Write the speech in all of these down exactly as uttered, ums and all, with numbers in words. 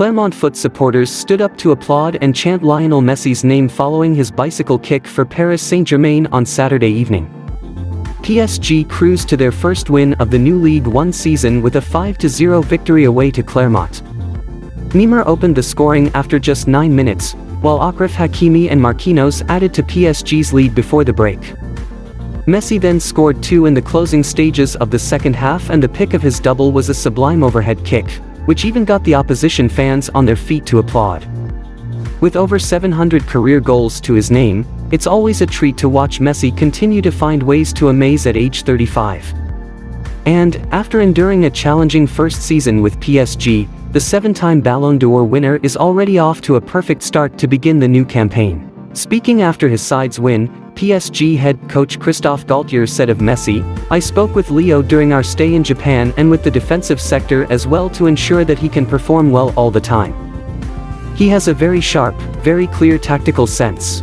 Clermont Foot supporters stood up to applaud and chant Lionel Messi's name following his bicycle kick for Paris Saint-Germain on Saturday evening. P S G cruised to their first win of the new Ligue one season with a five to zero victory away to Clermont. Neymar opened the scoring after just nine minutes, while Achraf Hakimi and Marquinhos added to P S G's lead before the break. Messi then scored two in the closing stages of the second half, and the pick of his double was a sublime overhead kick, which even got the opposition fans on their feet to applaud. With over seven hundred career goals to his name, it's always a treat to watch Messi continue to find ways to amaze at age thirty-five. And, after enduring a challenging first season with P S G, the seven-time Ballon d'Or winner is already off to a perfect start to begin the new campaign. Speaking after his side's win, P S G head coach Christophe Galtier said of Messi, "I spoke with Leo during our stay in Japan and with the defensive sector as well to ensure that he can perform well all the time. He has a very sharp, very clear tactical sense.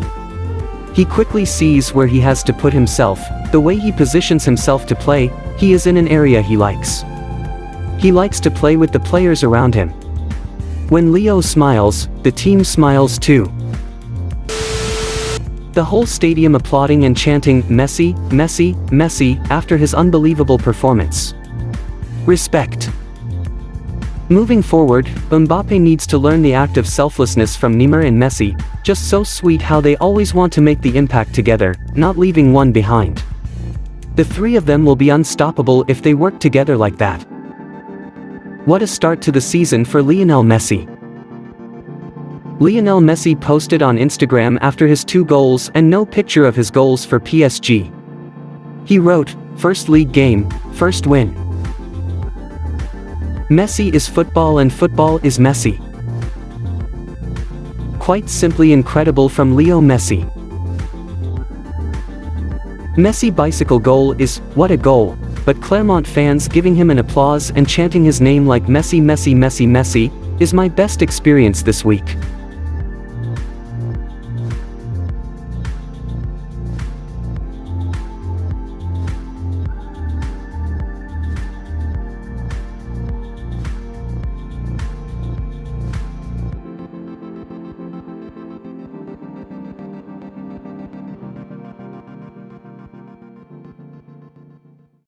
He quickly sees where he has to put himself, the way he positions himself to play, he is in an area he likes. He likes to play with the players around him. When Leo smiles, the team smiles too." The whole stadium applauding and chanting "Messi, Messi, Messi" after his unbelievable performance. Respect. Moving forward, Mbappe needs to learn the act of selflessness from Neymar and Messi, just so sweet how they always want to make the impact together, not leaving one behind. The three of them will be unstoppable if they work together like that. What a start to the season for Lionel Messi. Lionel Messi posted on Instagram after his two goals and no picture of his goals for P S G. He wrote, "First league game, first win. Messi is football and football is Messi. Quite simply incredible from Leo Messi." Messi bicycle goal is, what a goal, but Clermont fans giving him an applause and chanting his name like "Messi, Messi, Messi, Messi" is my best experience this week.